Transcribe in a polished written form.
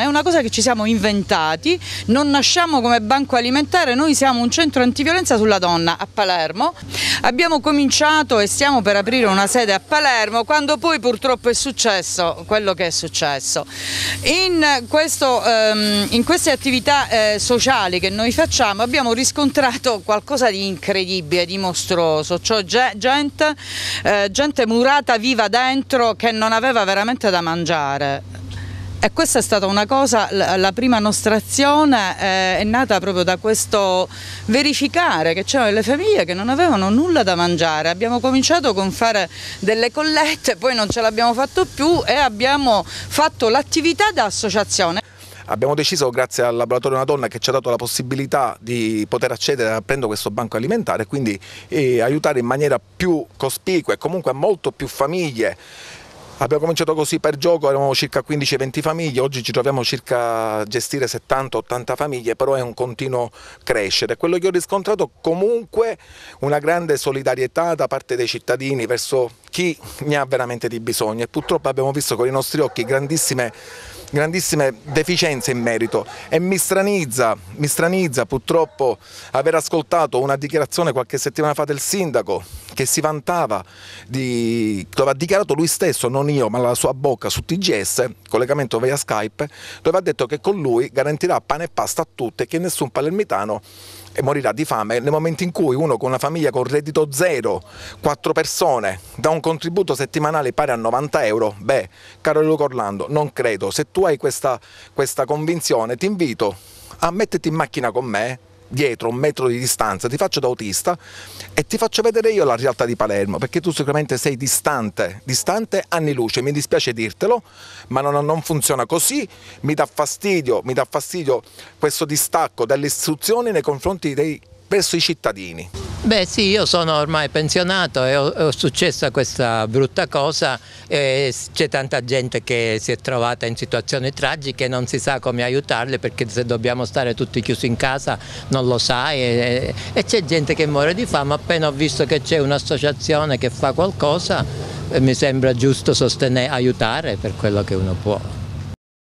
È una cosa che ci siamo inventati, non nasciamo come banco alimentare, noi siamo un centro antiviolenza sulla donna a Palermo, abbiamo cominciato e stiamo per aprire una sede a Palermo quando poi purtroppo è successo quello che è successo. In queste attività sociali che noi facciamo abbiamo riscontrato qualcosa di incredibile, di mostruoso, cioè gente murata viva dentro che non aveva veramente da mangiare. E questa è stata una cosa, la prima nostra azione è nata proprio da questo verificare che c'erano delle famiglie che non avevano nulla da mangiare. Abbiamo cominciato con fare delle collette, poi non ce l'abbiamo fatto più e abbiamo fatto l'attività da associazione. Abbiamo deciso, grazie al laboratorio Una Donna, che ci ha dato la possibilità di poter accedere a prendere questo banco alimentare, quindi aiutare in maniera più cospicua e comunque a molto più famiglie. Abbiamo cominciato così per gioco, eravamo circa 15-20 famiglie, oggi ci troviamo circa a gestire 70-80 famiglie, però è un continuo crescere. Quello che ho riscontrato comunque una grande solidarietà da parte dei cittadini verso chi ne ha veramente di bisogno, e purtroppo abbiamo visto con i nostri occhi grandissime deficienze in merito, e mi stranizza purtroppo aver ascoltato una dichiarazione qualche settimana fa del sindaco che si vantava dove ha dichiarato lui stesso, non io ma la sua bocca, su TGS, collegamento via Skype, dove ha detto che con lui garantirà pane e pasta a tutti e che nessun palermitano morirà di fame. Nel momento in cui uno con una famiglia con reddito zero, 4 persone, dà un contributo settimanale pari a 90 euro, beh, caro Luca Orlando, non credo. Se tu hai questa convinzione, ti invito a metterti in macchina con me, dietro 1 metro di distanza, ti faccio da autista e ti faccio vedere io la realtà di Palermo, perché tu sicuramente sei distante anni luce, mi dispiace dirtelo, ma non funziona così. Mi dà fastidio questo distacco dalle istituzioni nei confronti verso i cittadini. Beh sì, io sono ormai pensionato e ho successa questa brutta cosa, c'è tanta gente che si è trovata in situazioni tragiche e non si sa come aiutarle, perché se dobbiamo stare tutti chiusi in casa non lo sai, e c'è gente che muore di fame. Appena ho visto che c'è un'associazione che fa qualcosa mi sembra giusto aiutare per quello che uno può.